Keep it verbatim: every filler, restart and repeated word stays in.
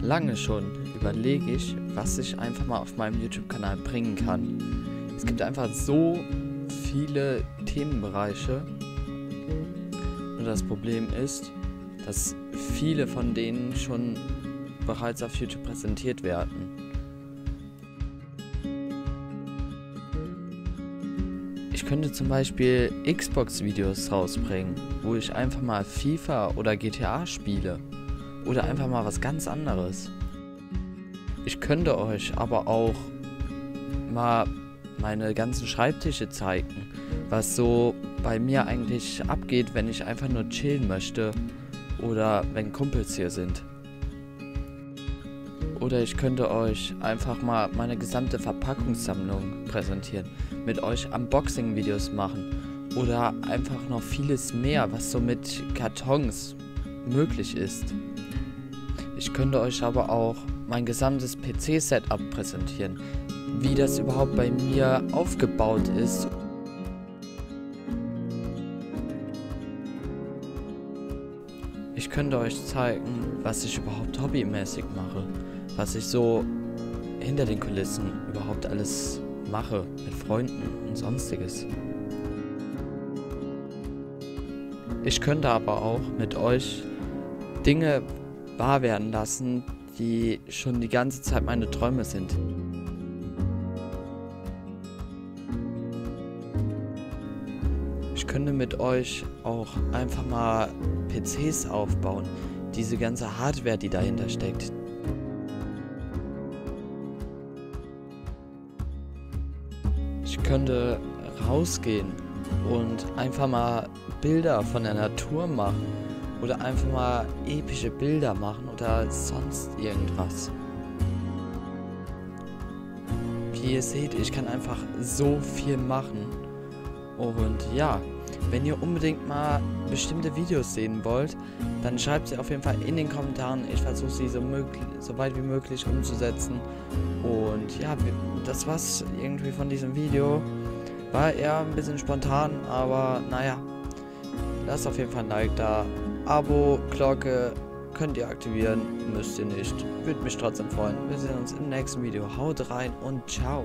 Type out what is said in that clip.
Lange schon überlege ich, was ich einfach mal auf meinem YouTube-Kanal bringen kann. Es gibt einfach so viele Themenbereiche. Und das Problem ist, dass viele von denen schon bereits auf YouTube präsentiert werden. Ich könnte zum Beispiel Xbox-Videos rausbringen, wo ich einfach mal FIFA oder G T A spiele. Oder einfach mal was ganz anderes. Ich könnte euch aber auch mal meine ganzen Schreibtische zeigen, was so bei mir eigentlich abgeht, wenn ich einfach nur chillen möchte oder wenn Kumpels hier sind. Oder ich könnte euch einfach mal meine gesamte Verpackungssammlung präsentieren, mit euch Unboxing-Videos machen oder einfach noch vieles mehr, was so mit Kartons möglich ist. Ich könnte euch aber auch mein gesamtes P C-Setup präsentieren, wie das überhaupt bei mir aufgebaut ist. Ich könnte euch zeigen, was ich überhaupt hobbymäßig mache, was ich so hinter den Kulissen überhaupt alles mache, mit Freunden und sonstiges. Ich könnte aber auch mit euch Dinge wahr werden lassen, die schon die ganze Zeit meine Träume sind. Ich könnte mit euch auch einfach mal P Cs aufbauen, diese ganze Hardware, die dahinter steckt. Ich könnte rausgehen und einfach mal Bilder von der Natur machen oder einfach mal epische Bilder machen oder sonst irgendwas. Wie ihr seht, ich kann einfach so viel machen. Und ja, wenn ihr unbedingt mal bestimmte Videos sehen wollt, dann schreibt sie auf jeden Fall in den Kommentaren. Ich versuche sie so, so weit wie möglich umzusetzen. Und ja, das war's irgendwie von diesem Video. War eher ein bisschen spontan, aber naja, lasst auf jeden Fall ein Like da. Abo, Glocke könnt ihr aktivieren, müsst ihr nicht. Würde mich trotzdem freuen. Wir sehen uns im nächsten Video. Haut rein und ciao.